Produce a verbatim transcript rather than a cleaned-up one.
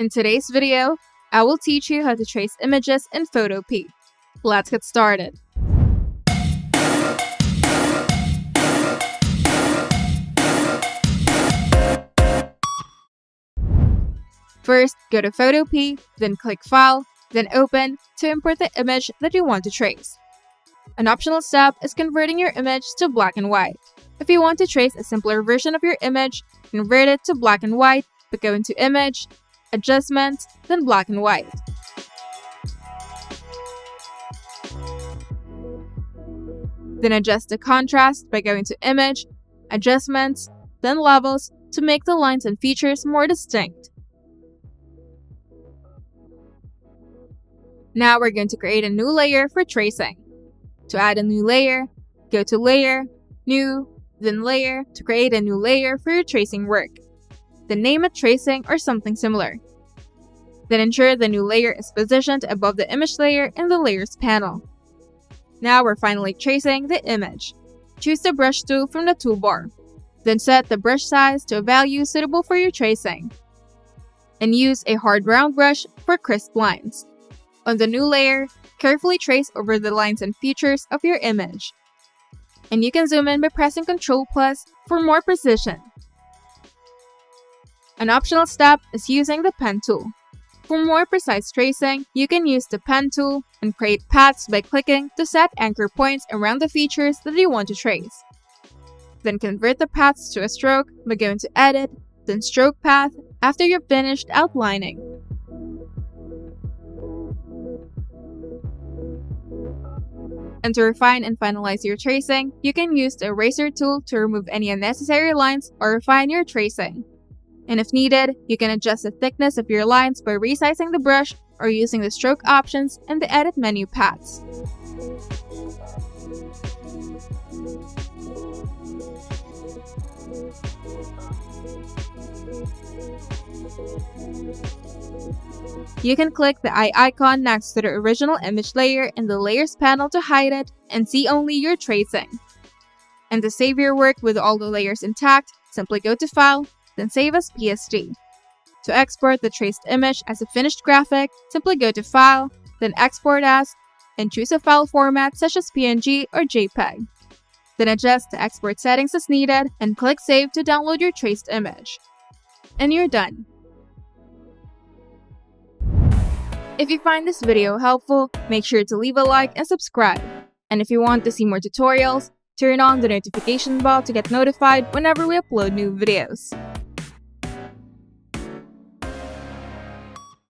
In today's video, I will teach you how to trace images in Photopea. Let's get started! First, go to Photopea, then click File, then Open to import the image that you want to trace. An optional step is converting your image to black and white. If you want to trace a simpler version of your image, convert it to black and white, but go into Image, Adjustments, then black and white. Then adjust the contrast by going to Image, Adjustments, then Levels to make the lines and features more distinct. Now we're going to create a new layer for tracing. To add a new layer, go to Layer, New, then Layer to create a new layer for your tracing work. Then name it Tracing or something similar. Then ensure the new layer is positioned above the image layer in the Layers panel. Now we're finally tracing the image. Choose the brush tool from the toolbar. Then set the brush size to a value suitable for your tracing. And use a hard round brush for crisp lines. On the new layer, carefully trace over the lines and features of your image. And you can zoom in by pressing control plus for more precision. An optional step is using the Pen tool. For more precise tracing, you can use the Pen tool and create paths by clicking to set anchor points around the features that you want to trace. Then convert the paths to a stroke by going to Edit, then Stroke Path after you're finished outlining. And to refine and finalize your tracing, you can use the Eraser tool to remove any unnecessary lines or refine your tracing. And if needed, you can adjust the thickness of your lines by resizing the brush or using the stroke options and the edit menu paths. You can click the eye icon next to the original image layer in the Layers panel to hide it and see only your tracing. And to save your work with all the layers intact, simply go to File, then save as P S D. To export the traced image as a finished graphic, simply go to File, then Export As, and choose a file format such as P N G or JPEG. Then adjust the export settings as needed and click Save to download your traced image. And you're done! If you find this video helpful, make sure to leave a like and subscribe. And if you want to see more tutorials, turn on the notification bell to get notified whenever we upload new videos.